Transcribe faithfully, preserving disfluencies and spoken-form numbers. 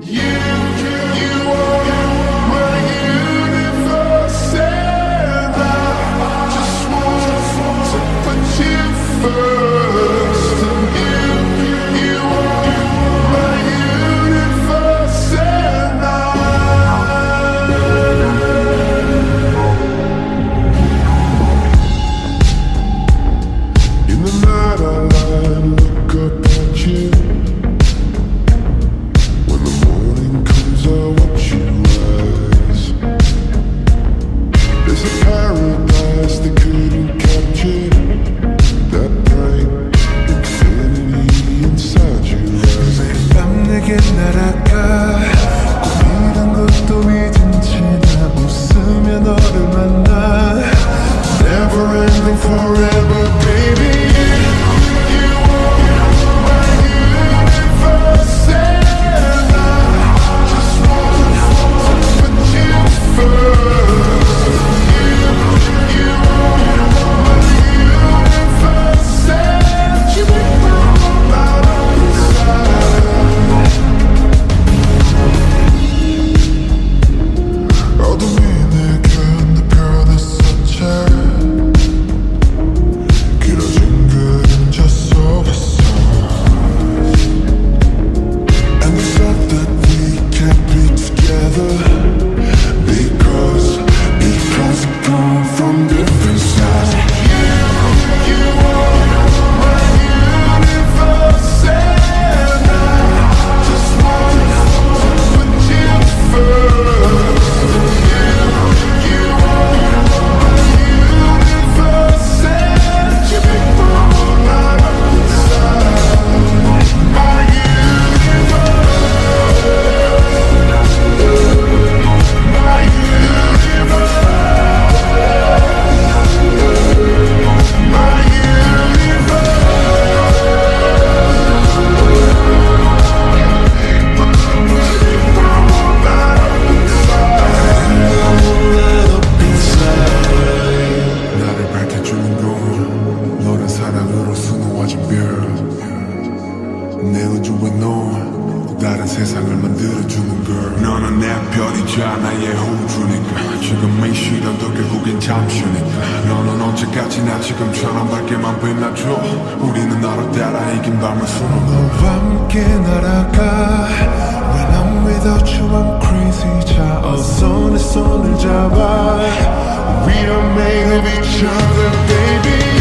We are made of each other, baby.